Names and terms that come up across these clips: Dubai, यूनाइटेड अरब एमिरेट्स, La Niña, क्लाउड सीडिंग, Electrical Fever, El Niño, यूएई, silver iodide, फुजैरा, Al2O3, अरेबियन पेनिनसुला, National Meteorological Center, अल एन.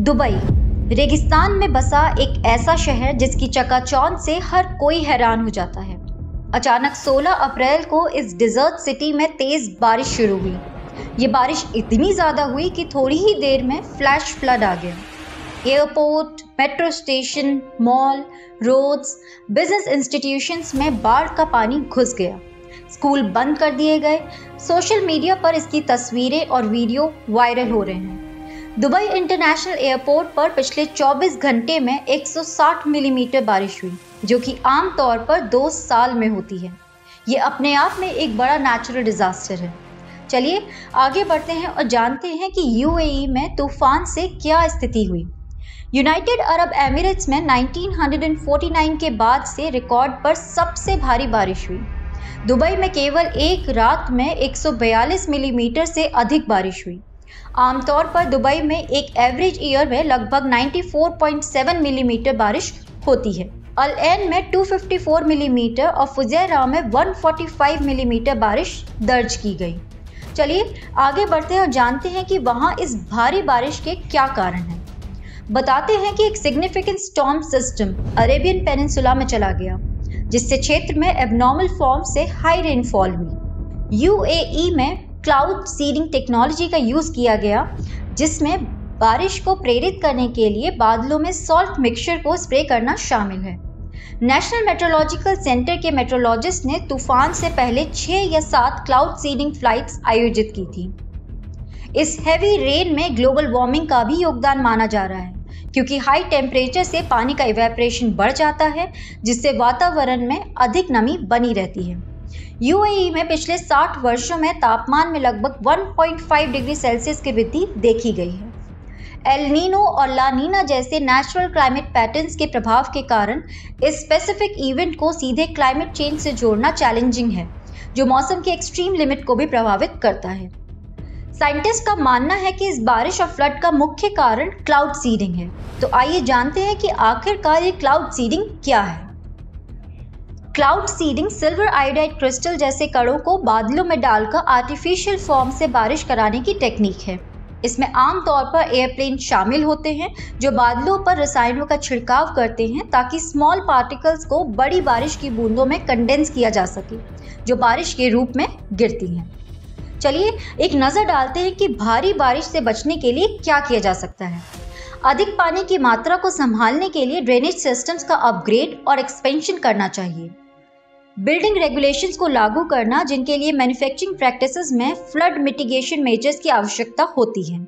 Dubai रेगिस्तान में बसा एक ऐसा शहर जिसकी चकाचौंध से हर कोई हैरान हो जाता है। अचानक 16 अप्रैल को इस डिजर्ट सिटी में तेज बारिश शुरू हुई। ये बारिश इतनी ज़्यादा हुई कि थोड़ी ही देर में फ्लैश फ्लड आ गया। Airport, metro station, mall, roads, business institutions में बाढ़ का पानी घुस गया। स्कूल बंद कर दिए गए। सोशल मीडिया पर इसकी तस्वीरें और वीडियो वायरल हो रहे हैं। दुबई इंटरनेशनल एयरपोर्ट पर पिछले 24 घंटे में 160 मिलीमीटर बारिश हुई, जो कि आमतौर पर 2 साल में होती है। ये अपने आप में एक बड़ा नेचुरल डिजास्टर है। चलिए आगे बढ़ते हैं और जानते हैं कि यूएई में तूफान से क्या स्थिति हुई। यूनाइटेड अरब एमिरेट्स में 1949 के बाद से रिकॉर्ड पर सबसे भारी बारिश हुई। दुबई में केवल एक रात में 142 मिलीमीटर से अधिक बारिश हुई। आमतौर पर दुबई में एक एवरेज ईयर में लगभग 94.7 मिलीमीटर बारिश होती है। अल एन में 254 मिलीमीटर और फुजैरा में 145 मिलीमीटर बारिश दर्ज की गई। चलिए आगे बढ़ते हैं और जानते हैं कि वहाँ इस भारी बारिश के क्या कारण हैं। बताते हैं कि एक significant storm system अरेबियन पेनिनसुला में चला गया, जिससे क्षेत्र में एबनॉर्मल फॉर्म से हाई रेनफॉल हुई। यूएई में क्लाउड सीडिंग टेक्नोलॉजी का यूज़ किया गया, जिसमें बारिश को प्रेरित करने के लिए बादलों में सॉल्ट मिक्सचर को स्प्रे करना शामिल है। नेशनल मेट्रोलॉजिकल सेंटर के मेट्रोलॉजिस्ट ने तूफान से पहले 6 या 7 क्लाउड सीडिंग फ्लाइट्स आयोजित की थी। इस हैवी रेन में ग्लोबल वार्मिंग का भी योगदान माना जा रहा है, क्योंकि हाई टेम्परेचर से पानी का इवेपोरेशन बढ़ जाता है, जिससे वातावरण में अधिक नमी बनी रहती है। यूएई में पिछले 60 वर्षों में तापमान में लगभग 1.5 डिग्री सेल्सियस की वृद्धि देखी गई है। एल नीनो और ला नीना जैसे नेचुरल क्लाइमेट पैटर्न्स के प्रभाव के कारण इस स्पेसिफिक इवेंट को सीधे क्लाइमेट चेंज से जोड़ना चैलेंजिंग है, जो मौसम के एक्सट्रीम लिमिट को भी प्रभावित करता है। साइंटिस्ट का मानना है कि इस बारिश और फ्लड का मुख्य कारण क्लाउड सीडिंग है। तो आइए जानते हैं कि आखिरकार ये क्लाउड सीडिंग क्या है। क्लाउड सीडिंग silver iodide crystal जैसे कणों को बादलों में डालकर आर्टिफिशियल फॉर्म से बारिश कराने की टेक्निक है। इसमें आमतौर पर एयरप्लेन शामिल होते हैं, जो बादलों पर रसायनों का छिड़काव करते हैं ताकि स्मॉल पार्टिकल्स को बड़ी बारिश की बूंदों में कंडेंस किया जा सके, जो बारिश के रूप में गिरती हैं। चलिए एक नज़र डालते हैं कि भारी बारिश से बचने के लिए क्या किया जा सकता है। अधिक पानी की मात्रा को संभालने के लिए ड्रेनेज सिस्टम्स का अपग्रेड और एक्सपेंशन करना चाहिए। बिल्डिंग रेगुलेशंस को लागू करना, जिनके लिए मैन्युफैक्चरिंग प्रैक्टिसेस में फ्लड मिटिगेशन मेजर्स की आवश्यकता होती है।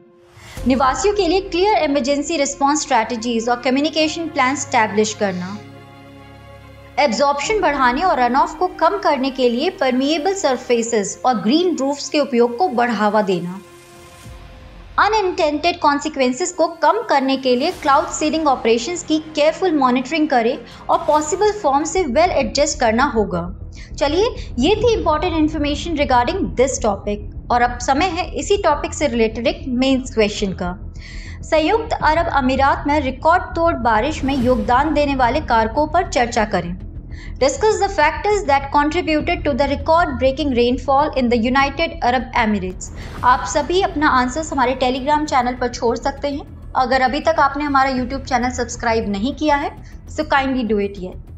निवासियों के लिए क्लियर इमरजेंसी रिस्पांस स्ट्रैटेजीज और कम्युनिकेशन प्लान स्टैब्लिश करना। एब्जॉर्प्शन बढ़ाने और रनऑफ को कम करने के लिए परमिएबल सरफेसेस और ग्रीन रूफ्स के उपयोग को बढ़ावा देना। अनइंटेंडेड कॉन्सिक्वेंसेस को कम करने के लिए क्लाउड सीडिंग ऑपरेशंस की केयरफुल मॉनिटरिंग करें और पॉसिबल फॉर्म से वेल एडजस्ट करना होगा। चलिए ये थी important information regarding this topic. और अब समय है इसी टॉपिक से रिलेटेड एक मेंस क्वेश्चन का। संयुक्त अरब अमीरात में रिकॉर्ड तोड़ बारिश में योगदान देने वाले कारकों पर चर्चा करें। Discuss the factors that contributed to the record-breaking rainfall in the United Arab Emirates. आप सभी अपना आंसर्स हमारे टेलीग्राम चैनल पर छोड़ सकते हैं। अगर अभी तक आपने हमारा यूट्यूब चैनल सब्सक्राइब नहीं किया है, so kindly do it yet.